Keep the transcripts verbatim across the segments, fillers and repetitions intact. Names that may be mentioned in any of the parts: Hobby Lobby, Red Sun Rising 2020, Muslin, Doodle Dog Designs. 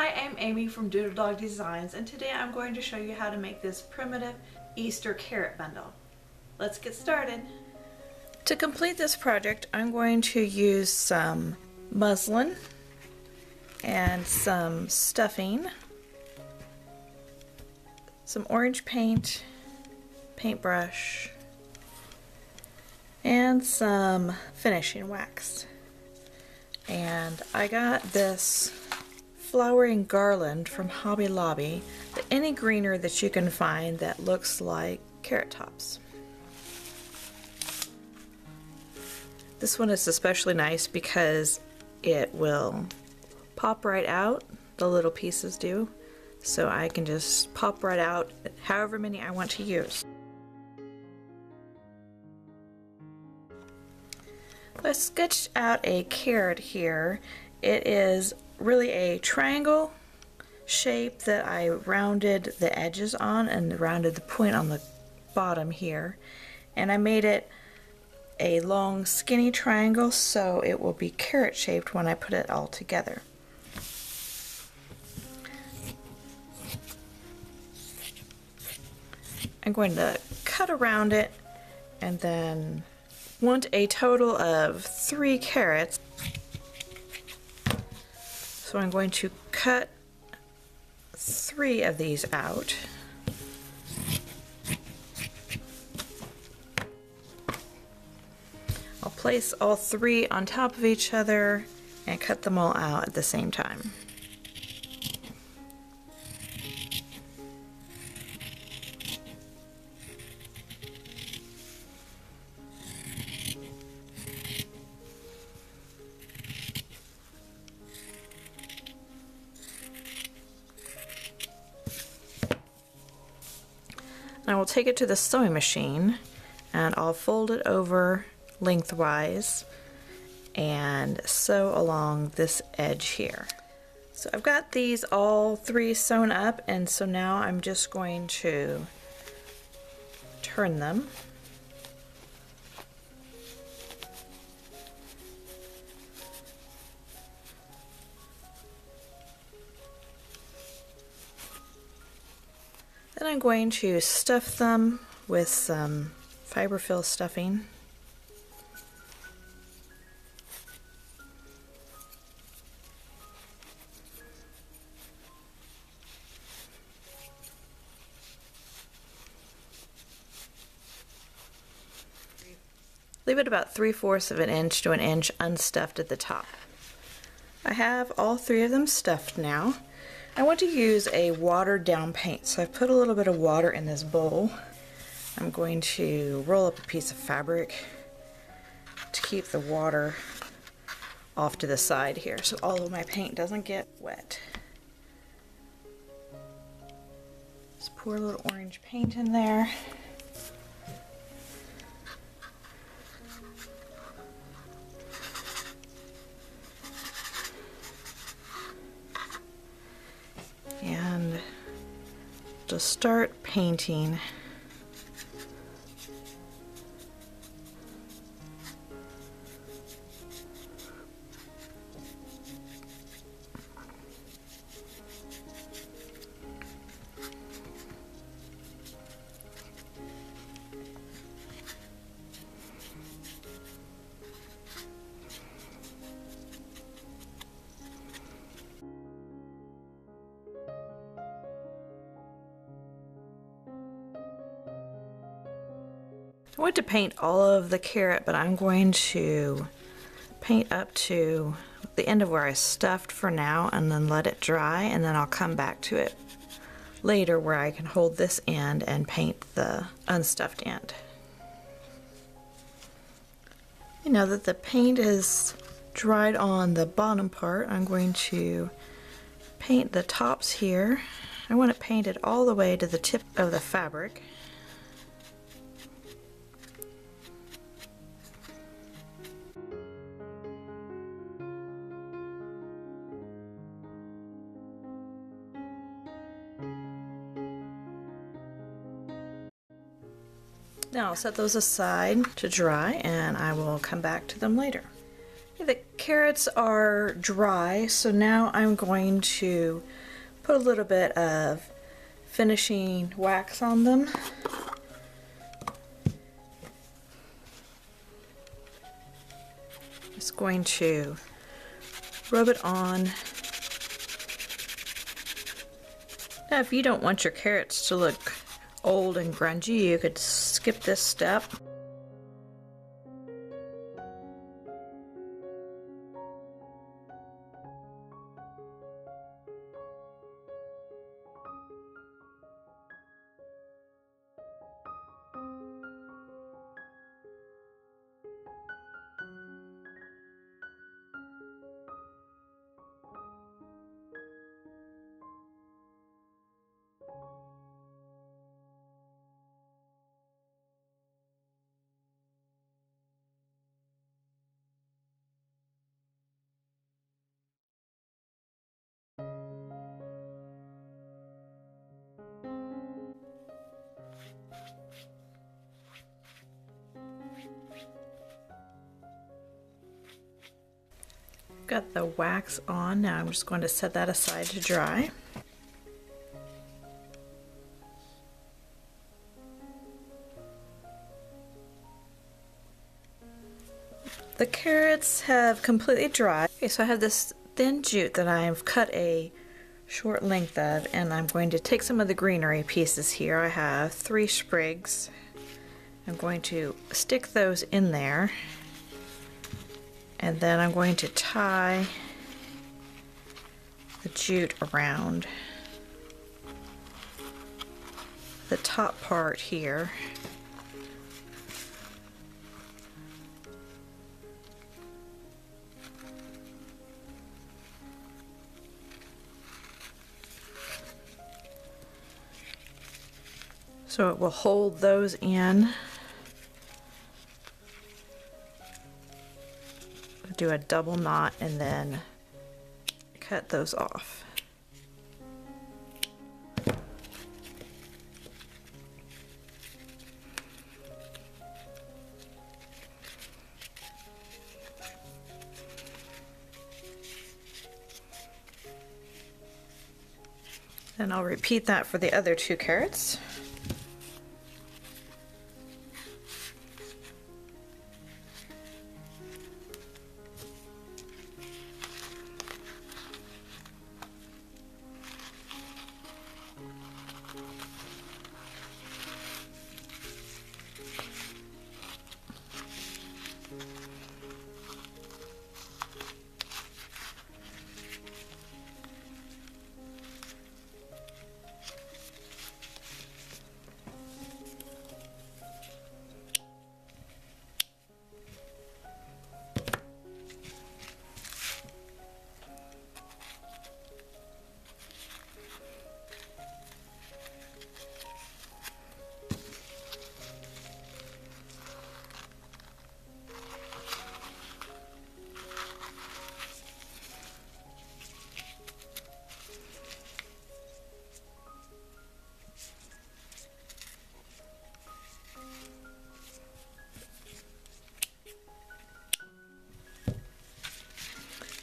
Hi, I'm Amy from Doodle Dog Designs, and today I'm going to show you how to make this primitive Easter carrot bundle. Let's get started. To complete this project, I'm going to use some muslin and some stuffing, some orange paint, paintbrush, and some finishing wax. And I got this flowering garland from Hobby Lobby, but any greenery that you can find that looks like carrot tops. This one is especially nice because it will pop right out, the little pieces do, so I can just pop right out however many I want to use. I sketched out a carrot here. It is really a triangle shape that I rounded the edges on and rounded the point on the bottom here, and I made it a long skinny triangle so it will be carrot shaped when I put it all together. I'm going to cut around it and then want a total of three carrots. So I'm going to cut three of these out. I'll place all three on top of each other and cut them all out at the same time. I will take it to the sewing machine and I'll fold it over lengthwise and sew along this edge here. So I've got these all three sewn up, and so now I'm just going to turn them. Then I'm going to stuff them with some fiberfill stuffing. Leave it about three-fourths of an inch to an inch unstuffed at the top. I have all three of them stuffed now. I want to use a watered down paint, so I put a little bit of water in this bowl. I'm going to roll up a piece of fabric to keep the water off to the side here so all of my paint doesn't get wet. Just pour a little orange paint in there. Just start painting. I want to paint all of the carrot, but I'm going to paint up to the end of where I stuffed for now and then let it dry, and then I'll come back to it later where I can hold this end and paint the unstuffed end. And now that the paint is dried on the bottom part, I'm going to paint the tops here. I want it painted all the way to the tip of the fabric. Now I'll set those aside to dry and I will come back to them later. The carrots are dry, so now I'm going to put a little bit of finishing wax on them. Just going to rub it on. Now, if you don't want your carrots to look old and grungy, you could skip this step. Got the wax on. Now I'm just going to set that aside to dry. The carrots have completely dried. Okay, so I have this thin jute that I've cut a short length of, and I'm going to take some of the greenery pieces here. I have three sprigs. I'm going to stick those in there. And then I'm going to tie the jute around the top part here. So it will hold those in. Do a double knot and then cut those off. Then I'll repeat that for the other two carrots.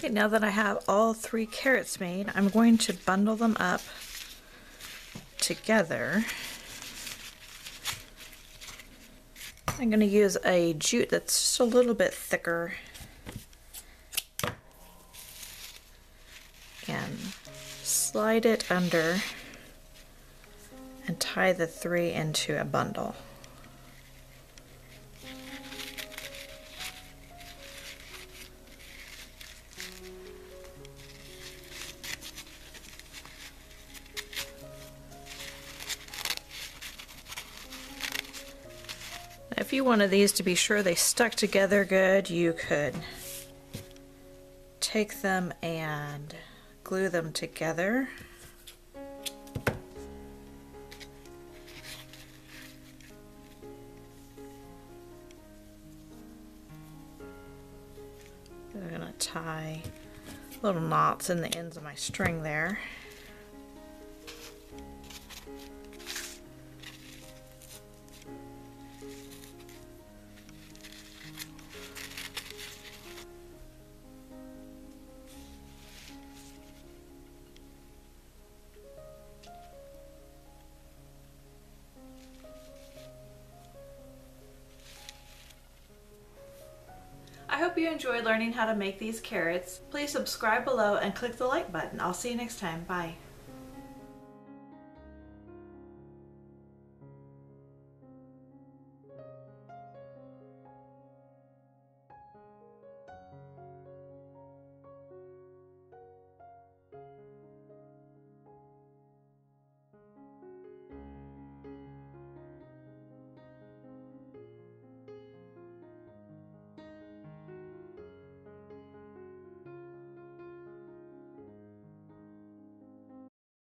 Okay, now that I have all three carrots made, I'm going to bundle them up together. I'm going to use a jute that's just a little bit thicker and slide it under and tie the three into a bundle. If you wanted these to be sure they stuck together good, you could take them and glue them together. I'm going to tie little knots in the ends of my string there. you enjoyed learning how to make these carrots. Please subscribe below and click the like button. I'll see you next time. Bye.